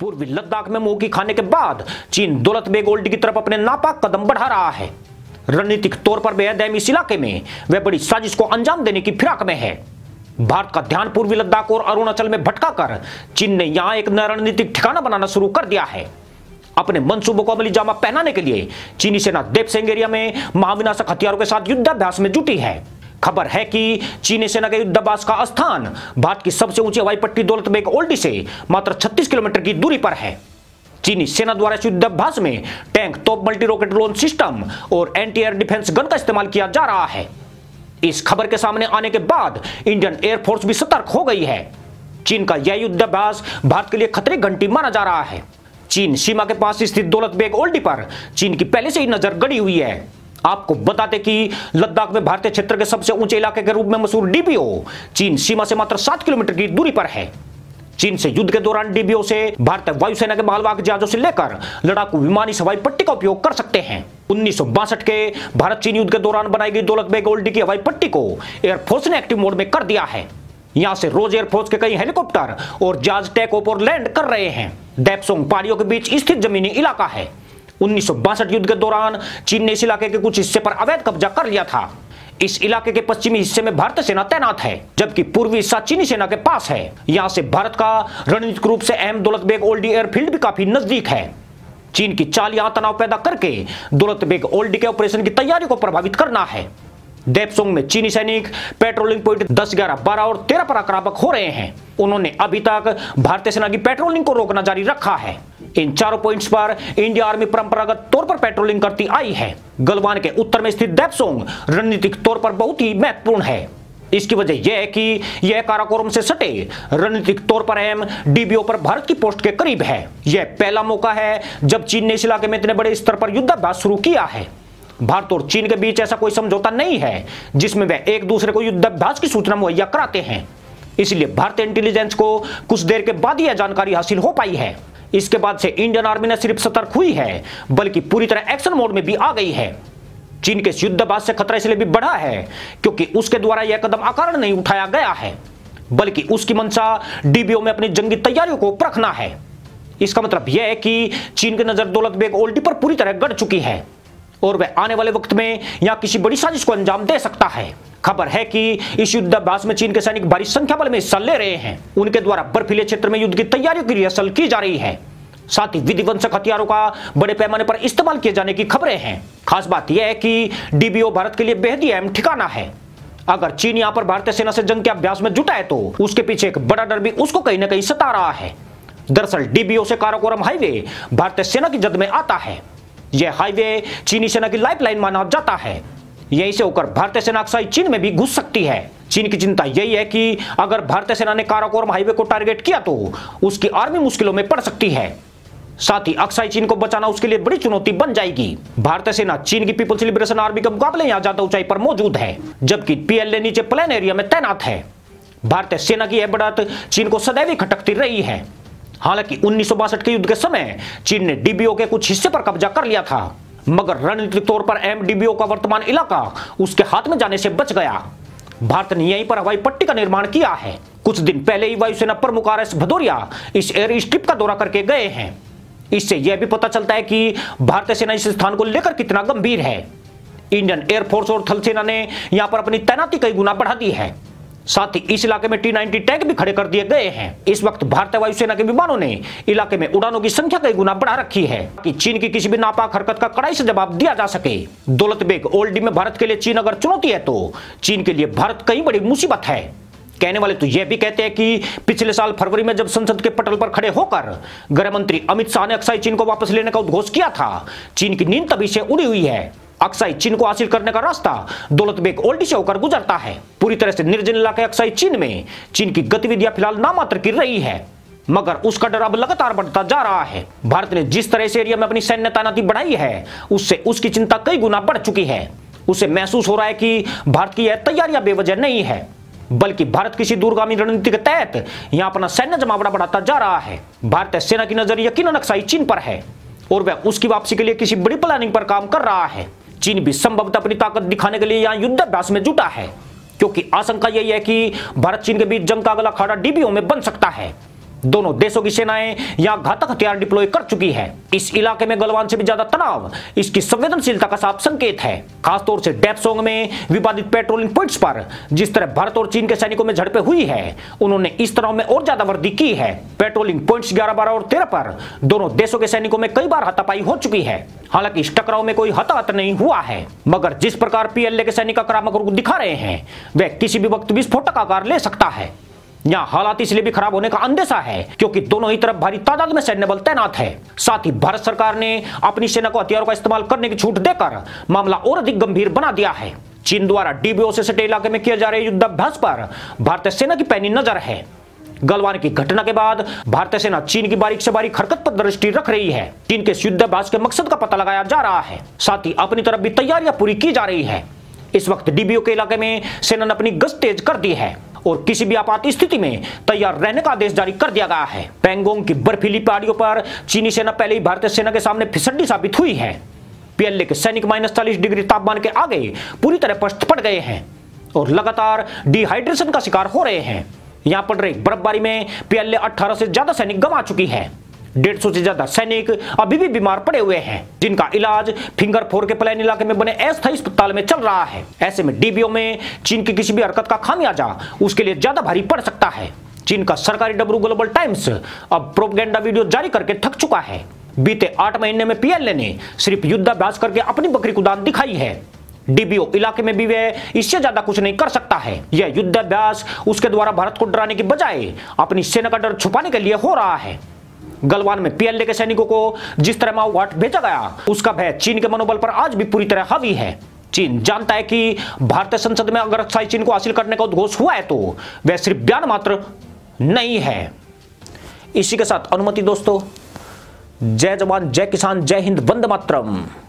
पूर्वी लद्दाख में मुंह की खाने के बाद चीन दौलत बेग ओल्डी की तरफ अपने नापाक कदम बढ़ा रहा है। रणनीतिक तौर पर बेहद अहम इस इलाके में वह बड़ी साजिश को अंजाम देने की फिराक में है। भारत का ध्यान पूर्वी लद्दाख और अरुणाचल में भटकाकर चीन ने यहां एक नया रणनीतिक ठिकाना बनाना शुरू कर दिया है। अपने मंसूबों को अमली जामा पहनाने के लिए चीनी सेना डेपसांग एरिया में महाविनाशक हथियारों के साथ युद्धाभ्यास में जुटी है। खबर है कि चीनी सेना के युद्धाभ्यास का स्थान भारत की सबसे ऊंची हवाई पट्टी दौलत बेग ओल्डी से मात्र 36 किलोमीटर की दूरी पर है। चीनी सेना द्वारा इस युद्धाभ्यास में टैंक, तोप, मल्टी रॉकेट ड्रोन सिस्टम और एंटी एयर डिफेंस गन का इस्तेमाल किया जा रहा है। इस खबर के सामने आने के बाद इंडियन एयरफोर्स भी सतर्क हो गई है। चीन का यह युद्धाभ्यास भारत के लिए खतरे की घंटी माना जा रहा है। चीन सीमा के पास स्थित दौलत बेग ओल्डी पर चीन की पहले से ही नजर गड़ी हुई है। आपको बताते कि लद्दाख में भारतीय क्षेत्र के सबसे ऊंचे इलाके के रूप में मशहूर डीबीओ चीन सीमा से मात्र 7 किलोमीटर की दूरी पर है। चीन से युद्ध के दौरान डीबीओ से भारतीय वायुसेना के मालवाहक जहाजों से लेकर लड़ाकू विमान इस हवाई पट्टी का उपयोग कर सकते हैं। 1962 के भारत चीन युद्ध के दौरान बनाई गई दौलत बेग ओल्डी की हवाई पट्टी को एयरफोर्स ने एक्टिव मोड में कर दिया है। यहां से रोज एयरफोर्स के कई हेलीकॉप्टर और जहाज टेक ऑफ और लैंड कर रहे हैं। डेपसांग पहाड़ियों के बीच स्थित जमीनी इलाका है। 1962 युद्ध के दौरान चीन ने इस इलाके के कुछ हिस्से पर अवैध कब्जा कर लिया था। इस इलाके के पश्चिमी हिस्से में भारतीय सेना तैनात है, जबकि पूर्वी हिस्सा चीनी सेना के पास है। यहाँ से भारत का रणनीतिक रूप से अहम दौलत बेग ओल्डी एयरफील्ड भी काफी नजदीक है। चीन की चाल यहाँ तनाव पैदा करके दौलत बेग ओल्डी के ऑपरेशन की तैयारी को प्रभावित करना है। डेपसांग में चीनी सैनिक पेट्रोलिंग पॉइंट 10, 11, 12 और 13 पर आक्रामक हो रहे हैं। उन्होंने अभी तक भारतीय सेना की पेट्रोलिंग को रोकना जारी रखा है। इन चारों पॉइंट्स पर इंडिया आर्मी परंपरागत तौर पर पेट्रोलिंग करती आई है। गलवान के उत्तर में स्थित डेपसांग रणनीतिक तौर पर बहुत ही महत्वपूर्ण है। इसकी वजह यह है कि यह काराकोरम से सटे रणनीतिक तौर पर अहम डीबीओ पर भारत की पोस्ट के करीब है। यह पहला मौका है जब चीन ने इस इलाके में इतने बड़े स्तर पर युद्धाभ्यास शुरू किया है। भारत और चीन के बीच ऐसा कोई समझौता नहीं है जिसमें वे एक दूसरे को युद्धाभ्यास की सूचना मुहैया कराते हैं। इसलिए भारतीय इंटेलिजेंस को कुछ देर के बाद यह जानकारी हासिल हो पाई है। इसके बाद से इंडियन आर्मी न सिर्फ सतर्क हुई है बल्कि पूरी तरह एक्शन मोड में भी आ गई है। चीन के युद्धाभ्यास से खतरा इसलिए भी बढ़ा है क्योंकि उसके द्वारा यह कदम अकारण नहीं उठाया गया है, बल्कि उसकी मंशा डीबीओ में अपनी जंगी तैयारियों को परखना है। इसका मतलब यह है कि चीन की नजर दौलत बेग ओल्डी पर पूरी तरह गड़ चुकी है और वह आने वाले वक्त में यहां किसी बड़ी साजिश को अंजाम दे सकता है। खबर है कि इस युद्धाभ्यास में चीन के सैनिक भारी संख्या बल में हिस्सा ले रहे हैं। उनके द्वारा बर्फीले क्षेत्र में युद्ध की तैयारियों की रिहर्सल की जा रही है। साथ ही विध्वंसक हथियारों का बड़े पैमाने पर इस्तेमाल किए जाने की खबरें हैं। खास बात यह है कि डीबीओ भारत के लिए बेहद ही अहम ठिकाना है। अगर चीन यहाँ पर भारतीय सेना से जंग के अभ्यास में जुटा है तो उसके पीछे एक बड़ा डर भी उसको कहीं ना कहीं सता रहा है। दरअसल डीबीओ से काराकोरम हाईवे भारतीय सेना की जद में आता है। यह हाईवे चीनी सेना की लाइफलाइन माना जाता है। यहीं से होकर भारतीय सेना अक्साई चीन में भी घुस सकती है। चीन की चिंता यही है कि अगर भारतीय सेना ने काराकोरम हाईवे को टारगेट किया तो उसकी आर्मी मुश्किलों में पड़ सकती है। साथ ही अक्साई चीन को बचाना उसके लिए बड़ी चुनौती बन जाएगी। भारतीय सेना चीन की पीपल्स लिबरेशन आर्मी के मुकाबले यहाँ ज्यादा ऊंचाई पर मौजूद है, जबकि PLA नीचे प्लेन एरिया में तैनात है। भारतीय सेना की यह बढ़त चीन को सदैव खटकती रही है। हालांकि 1962 के युद्ध के समय चीन ने डीबीओ के कुछ हिस्से पर कब्जा कर लिया था, मगर रणनीतिक तौर पर एम डीबीओ का वर्तमान इलाका उसके हाथ में जाने से बच गया। भारत ने यहीं पर हवाई पट्टी का निर्माण किया है। कुछ दिन पहले ही वायुसेना प्रमुख RS भदौरिया इस एयर स्ट्रिप का दौरा करके गए हैं। इससे यह भी पता चलता है कि भारतीय सेना इस स्थान को लेकर कितना गंभीर है। इंडियन एयरफोर्स और थल सेना ने यहाँ पर अपनी तैनाती कई गुना बढ़ा दी है। साथ ही इस इलाके में T-90 टैंक भी खड़े कर दिए गए हैं। इस वक्त भारतीय वायुसेना के विमानों ने इलाके में उड़ानों की संख्या कई गुना बढ़ा रखी है कि चीन की किसी भी नापाक हरकत का कड़ाई से जवाब दिया जा सके। दौलत बेग ओल्डी में भारत के लिए चीन अगर चुनौती है तो चीन के लिए भारत कहीं बड़ी मुसीबत है। कहने वाले तो यह भी कहते हैं कि पिछले साल फरवरी में जब संसद के पटल पर खड़े होकर गृह मंत्री अमित शाह ने अक्साई चीन को वापस लेने का उद्घोष किया था, चीन की नींद तभी से उड़ी हुई है। अक्साई चीन को हासिल करने का रास्ता दौलत बेग ओल्डी से होकर गुजरता है। पूरी तरह से निर्जन इलाके अक्साई चीन में चीन की गतिविधियां फिलहाल नामात्र की रही है, मगर उसका डर अब लगातार बढ़ता जा रहा है। भारत ने जिस तरह से एरिया में अपनी सैन्य तैनाती बढ़ाई है उससे उसकी चिंता कई गुना बढ़ चुकी है। उसे महसूस हो रहा है कि भारत की यह तैयारियां बेवजह नहीं है, बल्कि भारत किसी दूरगामी रणनीति के तहत यहाँ अपना सैन्य जमावड़ा बढ़ाता जा रहा है। भारतीय सेना की नजर यकीनन अक्साई चीन पर है और वह उसकी वापसी के लिए किसी बड़ी प्लानिंग पर काम कर रहा है। चीन भी संभवतः अपनी ताकत दिखाने के लिए यहाँ युद्धाभ्यास में जुटा है, क्योंकि आशंका यही है कि भारत चीन के बीच जंग का अगला अखाड़ा डीबीओ में बन सकता है। दोनों देशों की सेनाएं यहां घातक हथियार डिप्लॉय कर चुकी है। इस इलाके में गलवान से भी ज्यादा तनाव इसकी संवेदनशीलता का साफ संकेत है, खासतौर से डेपसांग में विवादित पेट्रोलिंग पॉइंट्स पर जिस तरह भारत और चीन के सैनिकों में झड़पें हुई है, उन्होंने इस तनाव में और ज्यादा वृद्धि की है। पेट्रोलिंग पॉइंट्स 11, 12 और 13 पर दोनों देशों के सैनिकों में कई बार हाथापाई हो चुकी है। हालांकि इस टकराव में कोई हताहत नहीं हुआ है, मगर जिस प्रकार PLA के सैनिक आक्रामक रूप दिखा रहे हैं, वह किसी भी वक्त विस्फोटक आकार ले सकता है। यहाँ हालात इसलिए भी खराब होने का अंदेशा है क्योंकि दोनों ही तरफ भारी तादाद में सैन्य बल तैनात है। साथ ही भारत सरकार ने अपनी सेना को हथियारों का इस्तेमाल करने की छूट देकर मामला और अधिक गंभीर बना दिया है। चीन द्वारा DBO से सटे इलाके में किए जा रहे युद्धाभ्यास पर भारतीय सेना की पैनी नजर है। गलवान की घटना के बाद भारतीय सेना चीन की बारीक से बारीक हरकत पर दृष्टि रख रही है। चीन के युद्धाभ्यास के मकसद का पता लगाया जा रहा है, साथ ही अपनी तरफ भी तैयारियां पूरी की जा रही है। इस वक्त DBO के इलाके में सेना ने अपनी गश्त तेज कर दी है और किसी भी आपात स्थिति में तैयार रहने का आदेश जारी कर दिया गया है। पेंगोंग की बर्फीली पहाड़ियों पर चीनी सेना पहले ही भारतीय सेना के सामने फिसड्डी साबित हुई है। PLA के सैनिक -40 डिग्री तापमान के आगे पूरी तरह पस्त पड़ गए हैं और लगातार डिहाइड्रेशन का शिकार हो रहे हैं। यहाँ पड़ रही बर्फबारी में PLA 18 से ज्यादा सैनिक गंवा चुकी है। 150 से ज्यादा सैनिक अभी भी बीमार पड़े हुए हैं, जिनका इलाज फिंगर 4 के प्लेन इलाके में बने अस्थायी अस्पताल में चल रहा है। ऐसे में DBO में चीन की किसी भी हरकत का खामियाजा उसके लिए ज्यादा भारी पड़ सकता है। चीन का सरकारी डबरू ग्लोबल टाइम्स अब प्रोपगेंडा वीडियो जारी करके थक चुका है। बीते 8 महीने में PLA ने सिर्फ युद्धाभ्यास करके अपनी बकरी कुदान दिखाई है। DBO इलाके में भी वह इससे ज्यादा कुछ नहीं कर सकता है। यह युद्धाभ्यास उसके द्वारा भारत को डराने की बजाय अपनी सेना का डर छुपाने के लिए हो रहा है। गलवान में PLA के सैनिकों को जिस तरह माओवाद भेजा गया, उसका भय चीन के मनोबल पर आज भी पूरी तरह हावी है। चीन जानता है कि भारतीय संसद में अगर अक्साई चीन को हासिल करने का उद्घोष हुआ है तो वह सिर्फ बयान मात्र नहीं है। इसी के साथ अनुमति दोस्तों, जय जवान जय किसान जय हिंद, वंदे मातरम।